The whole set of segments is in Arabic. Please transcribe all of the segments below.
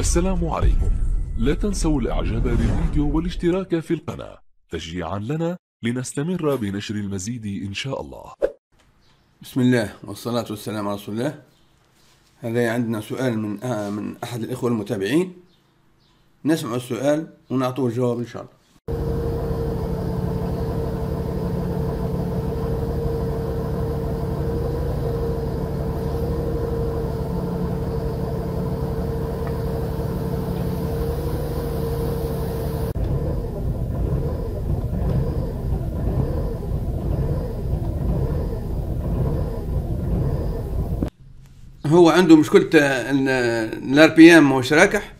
السلام عليكم. لا تنسوا الاعجاب بالفيديو والاشتراك في القناة تشجيعا لنا لنستمر بنشر المزيد ان شاء الله. بسم الله والصلاة والسلام على رسول الله. هذا عندنا سؤال من احد الاخوة المتابعين. نسمع السؤال ونعطوه الجواب ان شاء الله. هو عنده مشكلة الRPM مش راكح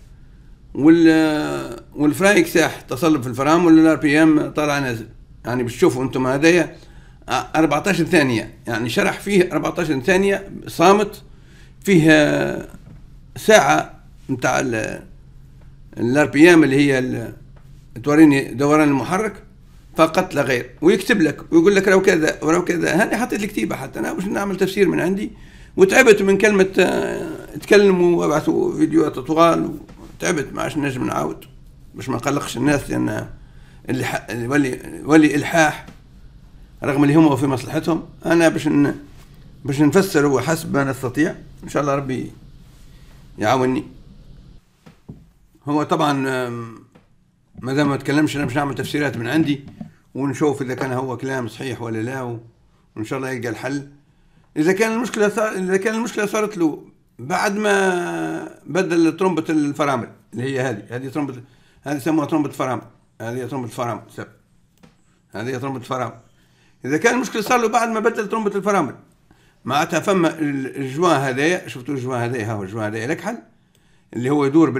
والفرايك ساح تصلب في الفرامل والRPM طالع نازل. يعني بتشوفوا انتم هدايا 14 ثانية، يعني شرح فيه 14 ثانية صامت، فيه ساعة متاع الRPM اللي هي توريني دوران المحرك فقط لا غير، ويكتب لك ويقول لك راهو كذا وراهو كذا. هاني حطيت الكتيبة حتى انا باش نعمل تفسير من عندي، وتعبت من كلمة تكلموا وابعثوا فيديوهات طوال، وتعبت ما عادش نجم نعاود باش ما نقلقش الناس، لأن اللي يولي إلحاح رغم اللي هما في مصلحتهم. أنا باش نفسر وحسب ما نستطيع، إن شاء الله ربي يعاوني. هو طبعا مادام ما تكلمش أنا باش نعمل تفسيرات من عندي ونشوف إذا كان هو كلام صحيح ولا لا، وإن شاء الله يلقى الحل. إذا كان المشكلة صارت له بعد ما بدل ترمبة الفرامل اللي هي هذه ترمبة، هذه يسموها ترمبة فرامل، هذه ترمبة فرامل، هذه ترمبة فرامل. إذا كان المشكلة صار له بعد ما بدل ترمبة الفرامل، معناتها فما الجوان هذايا، شفتوا الجوان هذايا، ها هو الجوان هذايا الأكحل اللي هو يدور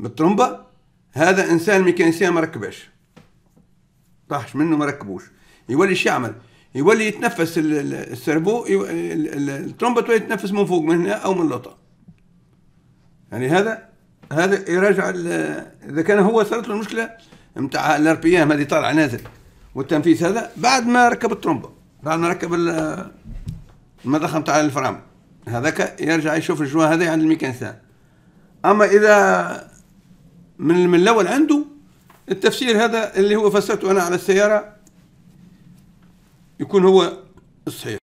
بالترمبة، هذا إنسان ميكانيسيان ما ركبهاش، طاحش منه ما ركبوش، يولي شو يعمل؟ يولي يتنفس السربو الترومبة تولي يتنفس من فوق من هنا او من اللوطة. يعني هذا يراجع اذا كان هو صارت له المشكله نتاع الRPM هذه طالعه نازل والتنفيس هذا بعد ما ركب الترومبة، بعد ما ركب المضخه نتاع الفرامل، هذاك يرجع يشوف الجوان هذا عند الميكانيسيان. اما اذا من الاول عنده التفسير هذا اللي هو فسرته انا على السياره يكون هو الصحيح.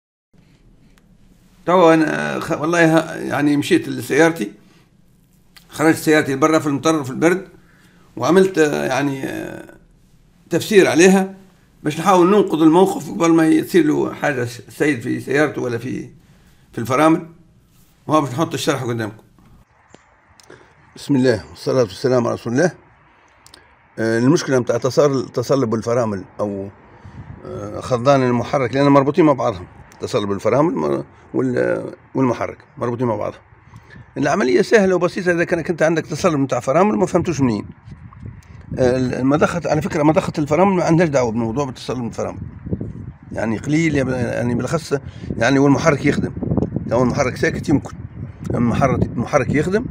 توا انا والله يعني مشيت لسيارتي، خرجت سيارتي برا في المطر في البرد، وعملت يعني تفسير عليها باش نحاول ننقذ الموقف قبل ما يصير له حاجه السيد في سيارته ولا في الفرامل، وها باش نحط الشرح قدامكم. بسم الله والصلاه والسلام على رسول الله. المشكله نتاع تصلب الفرامل او خضان المحرك، لأن مربوطين مع بعضهم، تصلب الفرامل والمحرك مربوطين مع بعضهم. العملية سهلة وبسيطة إذا كنت عندك تصلب نتاع فرامل ما فهمتوش منين. المضخة على فكرة مضخة الفرامل ما عندهاش دعوة بموضوع بتصلب الفرامل، يعني قليل، يعني بالأخص يعني والمحرك يخدم، لو المحرك ساكت يمكن المحرك يخدم،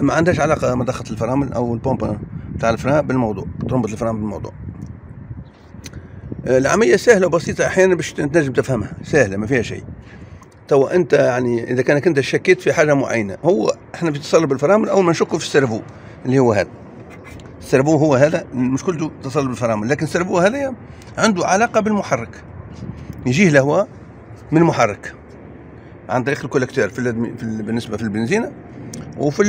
ما عندهاش علاقة مضخة الفرامل أو البومبة نتاع الفرامل بالموضوع، ترمبة الفرامل بالموضوع. العملية سهلة وبسيطة، أحيانا باش تنجم تفهمها، سهلة ما فيها شيء. توا أنت يعني إذا كانك أنت شكيت في حاجة معينة، هو إحنا في تصلب الفرامل أول ما نشكوا في السرفو اللي هو هذا. السرفو هو هذا مشكلته تصلب الفرامل، لكن السرفو هذا عنده علاقة بالمحرك، يجيه الهواء من المحرك عن طريق الكولكتير بالنسبة في البنزينة، وفي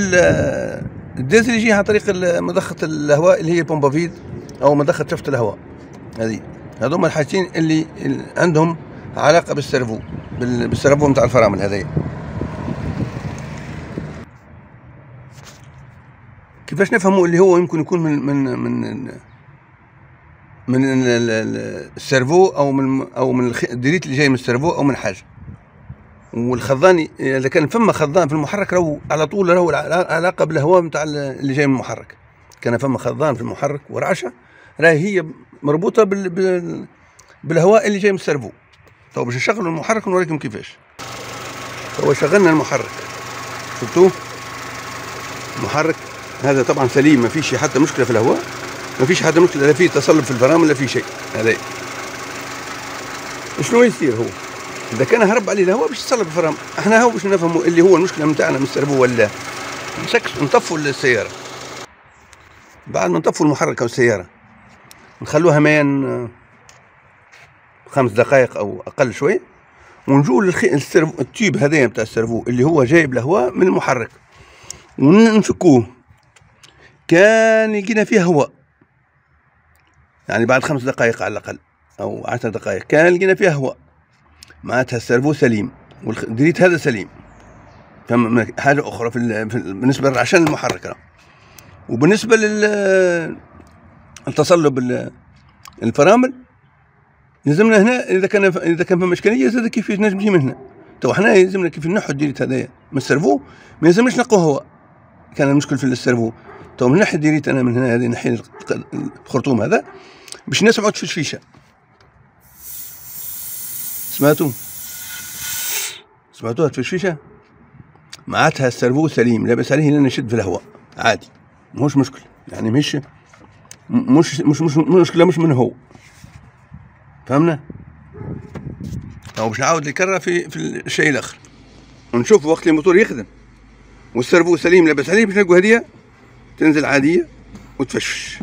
الديزل يجيه عن طريق مضخة الهواء اللي هي البومبا فيد أو مضخة شفط الهواء. هذه هذوما الحاجتين اللي عندهم علاقه بالسرفو نتاع الفرامل هذايا. كيفاش نفهموا اللي هو يمكن يكون من السرفو او من الدريت اللي جاي من السرفو او من حاجه. والخضان اذا كان فما خضان في المحرك راهو على طول راهو علاقه بالهواء نتاع اللي جاي من المحرك. كان فما خضان في المحرك ورعشه راهي هي مربوطه بالهواء اللي جاي من السرفو. طيب باش نشغلوا المحرك ونوريكم كيفاش. هو شغلنا المحرك، شفتوه المحرك هذا طبعا سليم، ما فيش حتى مشكله في الهواء، ما فيش حتى مشكله، لا فيه تصلب في الفرامل لا في شيء. هذا شنو يصير هو اذا كان هرب عليه الهواء باش يتصلب الفرامل. احنا هو باش نفهموا اللي هو المشكله نتاعنا من السرفو ولا نطفوا السياره. بعد ما نطفوا المحرك والسياره نخلوها ماين 5 دقائق او اقل شوي، ونجوا التيوب هذايا نتاع السيرفو اللي هو جايب الهواء من المحرك ونفكوه. كان يجينا فيه هواء يعني بعد 5 دقائق على الاقل او 10 دقائق كان لقينا فيه هواء، معناتها السيرفو سليم والدريت هذا سليم. فما حاجه اخرى بالنسبه للرعشان المحرك راه. وبالنسبه للتصلب الفرامل لازمنا هنا اذا كان فما اشكاليه زاد كيفاش نجم يجي من هنا. تو حنا لازمنا كيف نحو الدريت هذايا من السيرفو ما لازمناش نقوا هواء. كان المشكل في السيرفو تو من ناحيه دريت انا من هنا هذه نحي الخرطوم هذا باش نسمعوا تفشفيشه. سمعتوها تفشفيشه؟ معناتها السيرفو سليم لاباس عليه لأنه يشد في الهواء عادي ماهوش مشكل، يعني مش مشكله مش من هو. فهمنا؟ او باش نعاود الكره في الشيء الاخر ونشوف وقت الموتور يخدم والسيرفو سليم لاباس عليه باش نلقوا هديه تنزل عاديه وتفشفش.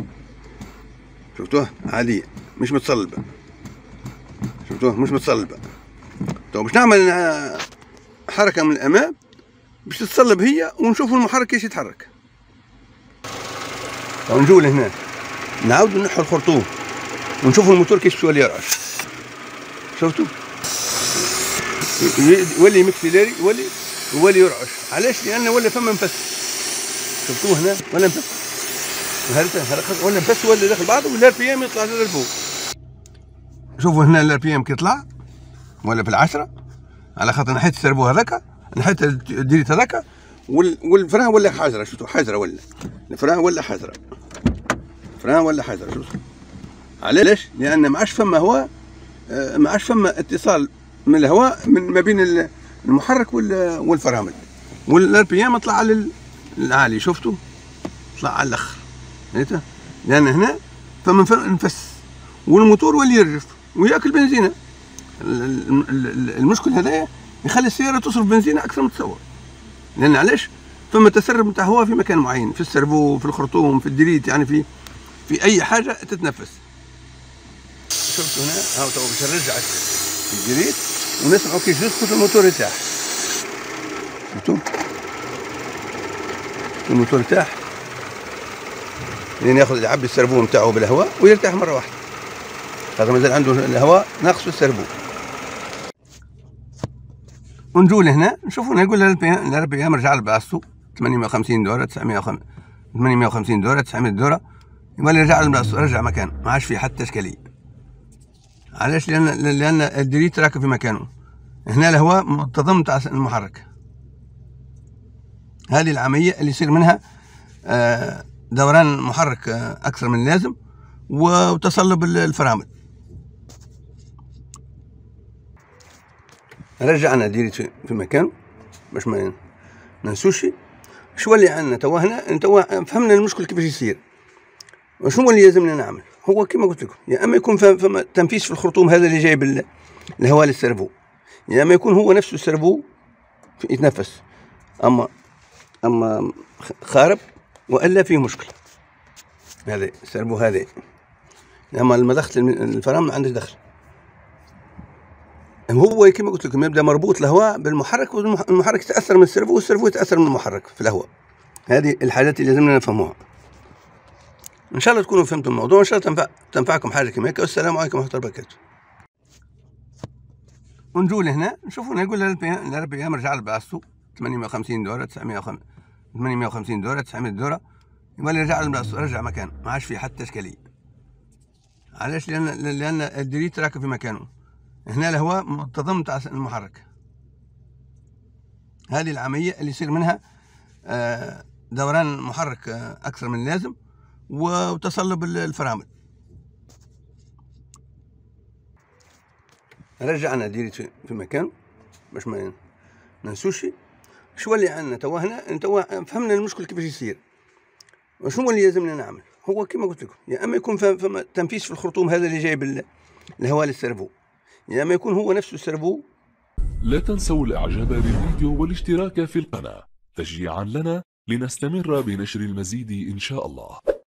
شفتوها عاديه مش متصلبه، شفتوها مش متصلبه. تو باش نعمل حركه من الامام باش تتصلب هي ونشوف المحرك كيفاش يتحرك. تو نجو لهنا نعاودو نحو الخرطوم ونشوفو الموتور كيفاش باش يولي يرعش. شفتو يولي مكسلاري يولي يرعش. علاش؟ لأن ولا فما مفس. شفتوه هنا ولا مفس هرقت ولا مفس ولا داخل بعضه والار بي ام يطلع زاد لفوق. شوفوا هنا الار بي ام كي طلع ولا في 10 على خاطر نحيت السيرفو هذاك نحيت الدريت هذاك والفران ولا حجره. شفتوا حجره ولا الفران ولا حجره، فران ولا حجره. شفتوا علاش؟ لان ما عادش فما هواء، ما عادش فما اتصال من الهواء ما بين المحرك والفرامل والار بي ام طلع على العالي. شفتوا طلع على الاخر لأن يعني هنا فما نفس والموتور ولي يرجف وياكل بنزينه. المشكل هذايا يخلي السياره تصرف بنزينه اكثر ما تتصور. لان علاش؟ فما تسرب نتاع هواء في مكان معين في السربو في الخرطوم في الدريت، يعني في اي حاجه تتنفس. شفتوا هنا هاو تو باش نرجع الدريت ونسمعوا كيف يسكت الموتور يرتاح. شفتوا الموتور يرتاح لين ياخذ يعبي السربو نتاعو بالهواء ويرتاح مره واحده، خاطر مازال عنده الهواء ناقص في السربو. ونجو لهنا نشوفوا هنا يقول الار بي ام رجع لبلاصتو 850 دوره 850 دوره 900 دوره يولي يرجع لبلاصتو، رجع مكانه ما عادش فيه حتى اشكاليه. علاش؟ لان الدريت راكب في مكانه. هنا الهواء منتظم تاع المحرك. هذه العمليه اللي يصير منها دوران المحرك اكثر من اللازم وتصلب الفرامل. رجعنا ديريت في مكانه باش ما ننسوش. شو اللي عندنا توا هنا؟ توا فهمنا المشكل كيفاش يصير. شنو اللي لازمنا نعمل؟ هو كما قلت لكم، يا اما يكون فما تنفيس في الخرطوم هذا اللي جايب الهواء للسيرفو، يا اما يكون هو نفسه السيرفو يتنفس اما خارب والا فيه مشكله. هذا السيرفو هذا اما المدخل الفرامل ما عنده دخل. هو كما قلت لكم يبدا مربوط الهواء بالمحرك والمحرك يتاثر من السيرفو والسيرفو يتاثر من المحرك في الهواء. هذه الحاجات اللي لازمنا نفهموها. ان شاء الله تكونوا فهمتوا الموضوع، ان شاء الله تنفعكم حاجه كما هيك. والسلام عليكم ورحمه الله وبركاته. ونجوا لهنا نشوفوا هنا يقول الار بي ام رجع لبلاصتو 850 دوره 850 دوره 900 دوره يولي يرجع لبلاصتو، رجع مكانه ما عادش فيه حتى اشكاليه. علاش؟ لان الدريت راكب في مكانه. هنا الهواء منتظم تاع المحرك. هذه العملية اللي يصير منها دوران المحرك أكثر من اللازم وتصلب الفرامل. رجعنا ديريت في مكانه باش ما ننسوش. شو اللي عندنا توا هنا؟ توا فهمنا المشكل كيفاش يصير. شنو اللي لازمنا نعمل؟ هو كما قلت لكم، يا أما يكون فما تنفيس في الخرطوم هذا اللي جايب الهواء للسيرفو، يا ما يكون هو نفسه السيرفو. لا تنسوا الاعجاب بالفيديو والاشتراك في القناة تشجيعا لنا لنستمر بنشر المزيد إن شاء الله.